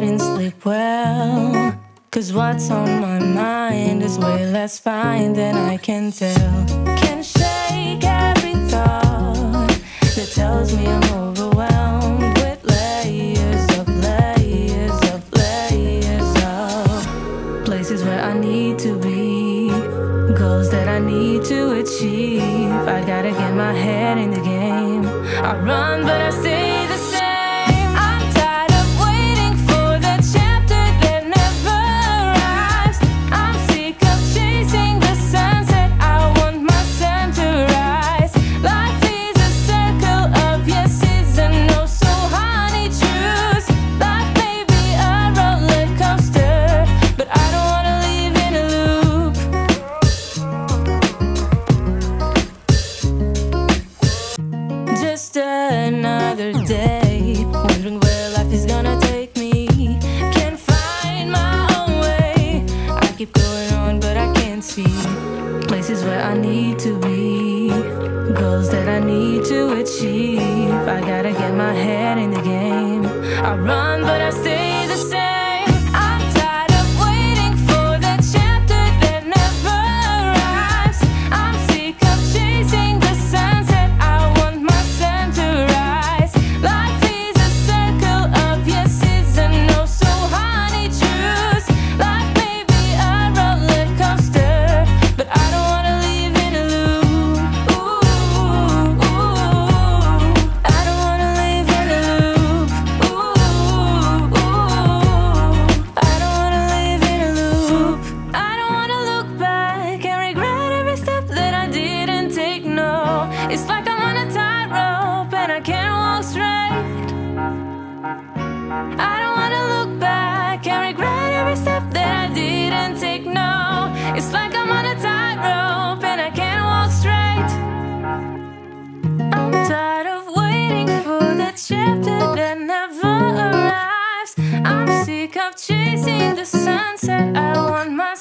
didn't sleep well, 'cause what's on my mind is way less fine than I can tell. Can't shake every thought that tells me I'm overwhelmed with layers of layers of layers of places where I need to be, goals that I need to achieve. I gotta get my head in the game. I run but I stay the same. Just another day, wondering where life is gonna take me. Can't find my own way. I keep going on, but I can't see places where I need to be, goals that I need to achieve. I gotta get my head in the game. I run, but I stay the same. It's like I'm on a tightrope and I can't walk straight. I don't wanna look back and regret every step that I didn't take, no. It's like I'm on a tightrope and I can't walk straight. I'm tired of waiting for the chapter that never arrives. I'm sick of chasing the sunset, I want my